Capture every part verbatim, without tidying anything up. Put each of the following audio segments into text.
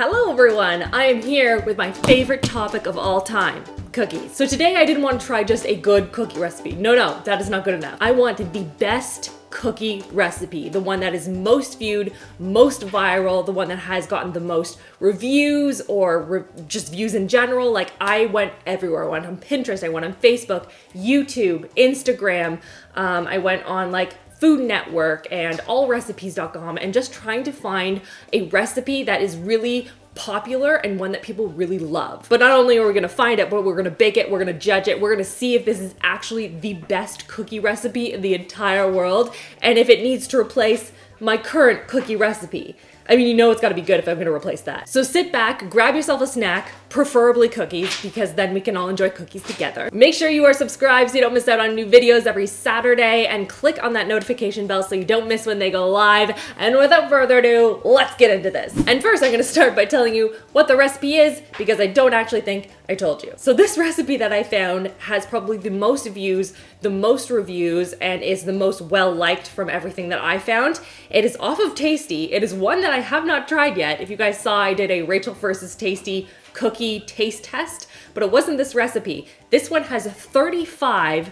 Hello everyone, I am here with my favorite topic of all time, cookies. So today I didn't want to try just a good cookie recipe. No, no, that is not good enough. I wanted the best cookie recipe, the one that is most viewed, most viral, the one that has gotten the most reviews or re just views in general. Like I went everywhere. I went on Pinterest, I went on Facebook, YouTube, Instagram. Um, I went on like Food Network and all recipes dot com and just trying to find a recipe that is really popular and one that people really love. But not only are we gonna find it, but we're gonna bake it, we're gonna judge it, we're gonna see if this is actually the best cookie recipe in the entire world and if it needs to replace my current cookie recipe. I mean, you know it's gotta be good if I'm gonna replace that. So sit back, grab yourself a snack, preferably cookies, because then we can all enjoy cookies together. Make sure you are subscribed so you don't miss out on new videos every Saturday, and click on that notification bell so you don't miss when they go live. And without further ado, let's get into this. And first, I'm gonna start by telling you what the recipe is, because I don't actually think I told you. So this recipe that I found has probably the most views, the most reviews, and is the most well-liked from everything that I found. It is off of Tasty. It is one that I I have not tried yet. If you guys saw, I did a Rachel versus Tasty cookie taste test, but it wasn't this recipe. This one has thirty-five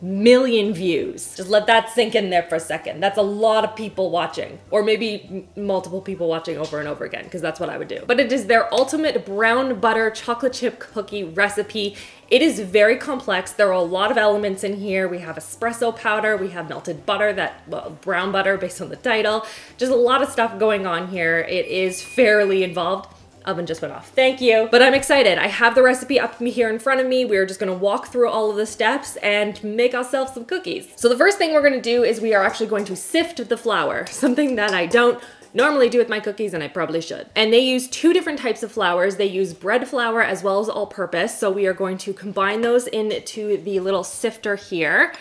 million views. Just let that sink in there for a second. That's a lot of people watching, or maybe multiple people watching over and over again, because that's what I would do. But it is their ultimate brown butter chocolate chip cookie recipe. It is very complex. There are a lot of elements in here. We have espresso powder, we have melted butter, that well, brown butter based on the title. Just a lot of stuff going on here. It is fairly involved. Oven just went off, thank you. But I'm excited. I have the recipe up here in front of me. We're just gonna walk through all of the steps and make ourselves some cookies. So the first thing we're gonna do is we are actually going to sift the flour, something that I don't normally do with my cookies, and I probably should. And they use two different types of flours. They use bread flour as well as all-purpose. So we are going to combine those into the little sifter here.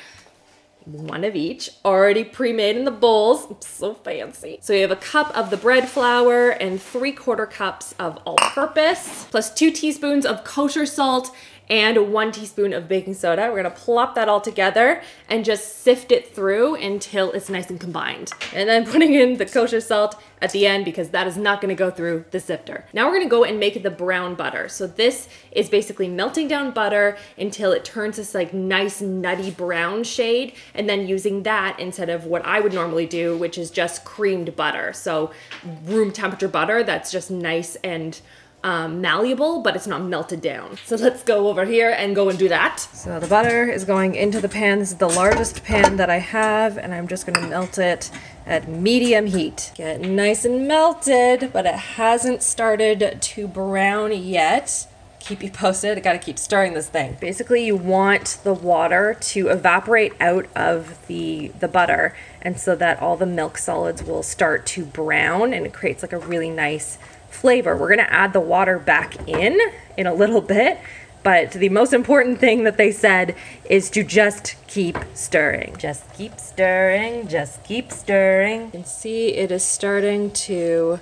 One of each, already pre-made in the bowls. I'm so fancy. So you have a cup of the bread flour and three quarter cups of all-purpose, plus two teaspoons of kosher salt and one teaspoon of baking soda. We're gonna plop that all together and just sift it through until it's nice and combined. And then putting in the kosher salt at the end, because that is not gonna go through the sifter. Now we're gonna go and make the brown butter. So this is basically melting down butter until it turns this like nice nutty brown shade, and then using that instead of what I would normally do, which is just creamed butter. So room temperature butter that's just nice and Um, malleable, but it's not melted down. So let's go over here and go and do that. So the butter is going into the pan. This is the largest pan that I have, and I'm just gonna melt it at medium heat. Get nice and melted, but it hasn't started to brown yet. Keep you posted. I gotta keep stirring this thing. Basically, you want the water to evaporate out of the the butter, and so that all the milk solids will start to brown, and it creates like a really nice flavor. We're gonna add the water back in in a little bit, but the most important thing that they said is to just keep stirring. Just keep stirring, just keep stirring. You can see it is starting to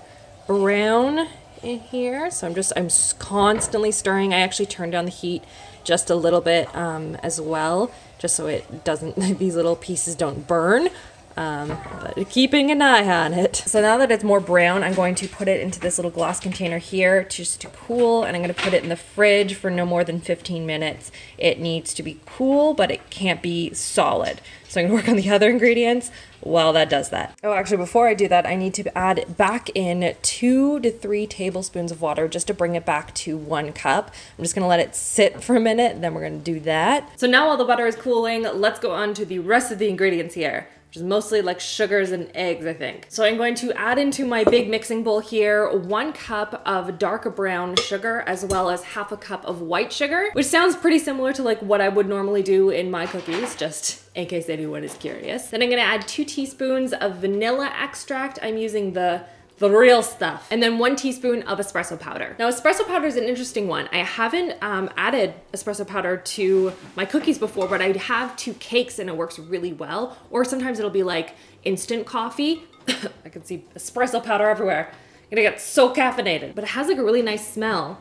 brown in here, so I'm just, I'm constantly stirring. I actually turned down the heat just a little bit um, as well, just so it doesn't, these little pieces don't burn. Um, but keeping an eye on it. So now that it's more brown, I'm going to put it into this little glass container here just to cool, and I'm gonna put it in the fridge for no more than fifteen minutes. It needs to be cool, but it can't be solid. So I'm gonna work on the other ingredients while that does that. Oh, actually, before I do that, I need to add back in two to three tablespoons of water just to bring it back to one cup. I'm just gonna let it sit for a minute, then we're gonna do that. So now while the butter is cooling, let's go on to the rest of the ingredients here. Which is mostly like sugars and eggs, I think. So I'm going to add into my big mixing bowl here one cup of dark brown sugar as well as half a cup of white sugar, which sounds pretty similar to like what I would normally do in my cookies, just in case anyone is curious. Then I'm gonna add two teaspoons of vanilla extract. I'm using the the real stuff. And then one teaspoon of espresso powder. Now espresso powder is an interesting one. I haven't um, added espresso powder to my cookies before, but I have to cakes and it works really well. Or sometimes it'll be like instant coffee. I can see espresso powder everywhere. I'm gonna get so caffeinated. But it has like a really nice smell.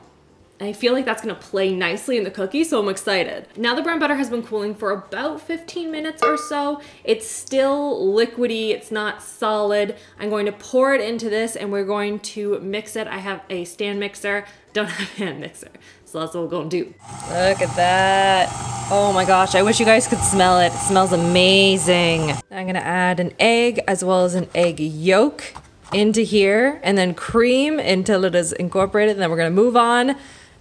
I feel like that's gonna play nicely in the cookie, so I'm excited. Now the brown butter has been cooling for about fifteen minutes or so. It's still liquidy, it's not solid. I'm going to pour it into this and we're going to mix it. I have a stand mixer, don't have a hand mixer. So that's what we're gonna do. Look at that. Oh my gosh, I wish you guys could smell it. It smells amazing. I'm gonna add an egg as well as an egg yolk into here and then cream until it is incorporated, and then we're gonna move on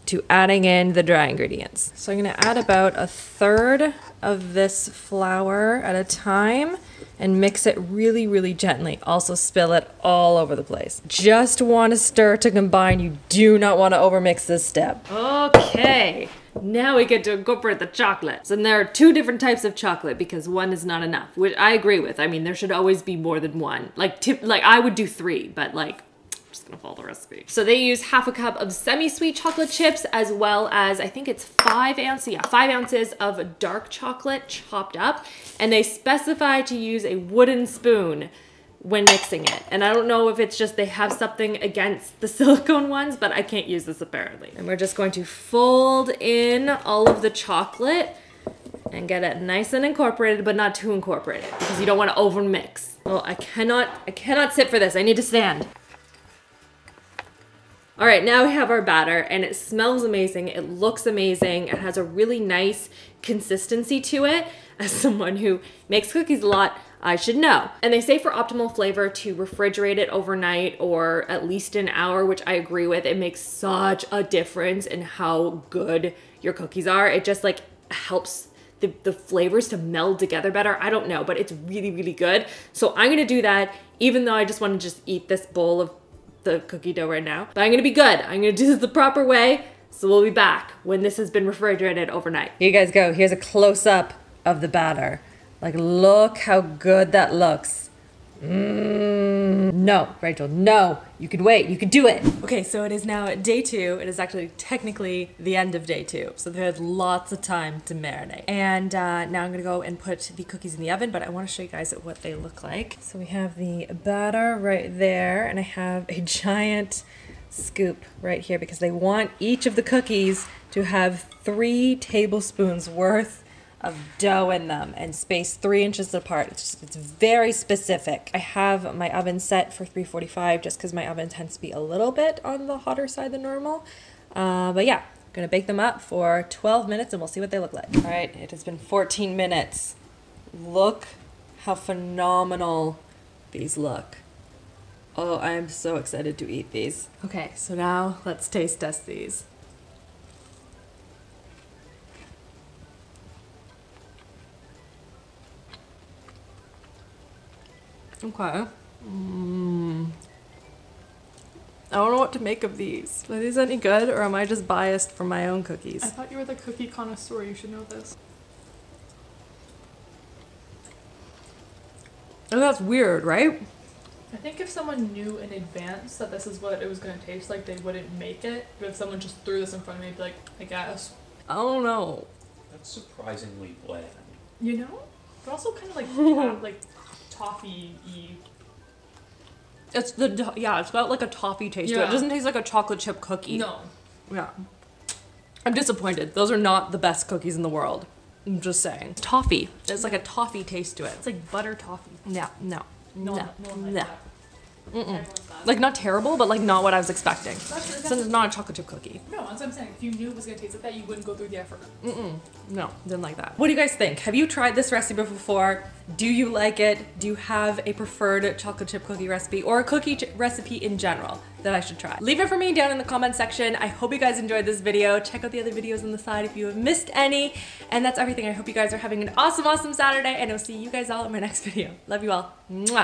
to adding in the dry ingredients. So I'm gonna add about a third of this flour at a time and mix it really, really gently. Also spill it all over the place. Just wanna stir to combine. You do not wanna overmix this step. Okay, now we get to incorporate the chocolate. So there are two different types of chocolate because one is not enough, which I agree with. I mean, there should always be more than one. Like, tip, like I would do three, but like, just gonna follow the recipe. So they use half a cup of semi-sweet chocolate chips as well as, I think it's five ounces, yeah, five ounces of dark chocolate chopped up. And they specify to use a wooden spoon when mixing it. And I don't know if it's just they have something against the silicone ones, but I can't use this apparently. And we're just going to fold in all of the chocolate and get it nice and incorporated, but not too incorporated because you don't wanna overmix. Well, I cannot, I cannot sit for this, I need to stand. All right, now we have our batter and it smells amazing, it looks amazing, it has a really nice consistency to it. As someone who makes cookies a lot, I should know. And they say for optimal flavor to refrigerate it overnight or at least an hour, which I agree with. It makes such a difference in how good your cookies are. It just like helps The, the flavors to meld together better. I don't know, but it's really, really good. So I'm gonna do that even though I just wanna just eat this bowl of the cookie dough right now. But I'm gonna be good. I'm gonna do this the proper way. So we'll be back when this has been refrigerated overnight. Here you guys go. Here's a close-up of the batter. Like, look how good that looks. Mm. No, Rachel, no. You could wait, you could do it. Okay, so it is now day two. It is actually technically the end of day two. So there's lots of time to marinate. And uh, now I'm gonna go and put the cookies in the oven, but I wanna show you guys what they look like. So we have the batter right there, and I have a giant scoop right here because they want each of the cookies to have three tablespoons worth of dough in them and spaced three inches apart. It's just, it's very specific. I have my oven set for three forty-five just because my oven tends to be a little bit on the hotter side than normal. Uh, but yeah, I'm gonna bake them up for twelve minutes and we'll see what they look like. All right, it has been fourteen minutes. Look how phenomenal these look. Oh, I am so excited to eat these. Okay, so now let's taste test these. Okay. Mm. I don't know what to make of these. Are these any good or am I just biased for my own cookies? I thought you were the cookie connoisseur, you should know this. Oh, that's weird, right? I think if someone knew in advance that this is what it was going to taste like, they wouldn't make it. But if someone just threw this in front of me, I'd be like, I guess. I don't know. That's surprisingly bland. You know? But also kind of like, yeah, like... toffee-y. It's the, yeah, it's got like a toffee taste yeah. to it. It doesn't taste like a chocolate chip cookie. No. Yeah. I'm disappointed. Those are not the best cookies in the world. I'm just saying. It's toffee. There's like a toffee taste to it. It's like butter toffee. Yeah, no. No, no, no. One no. Like, mm-mm. Like not terrible, but like not what I was expecting. Since it's, so it's not a chocolate chip cookie. No, that's what I'm saying. If you knew it was gonna taste like that, you wouldn't go through the effort. Mm-mm. No, didn't like that. What do you guys think? Have you tried this recipe before? Do you like it? Do you have a preferred chocolate chip cookie recipe or a cookie recipe in general that I should try? Leave it for me down in the comment section. I hope you guys enjoyed this video. Check out the other videos on the side if you have missed any. And that's everything. I hope you guys are having an awesome, awesome Saturday, and I'll see you guys all in my next video. Love you all. Mwah.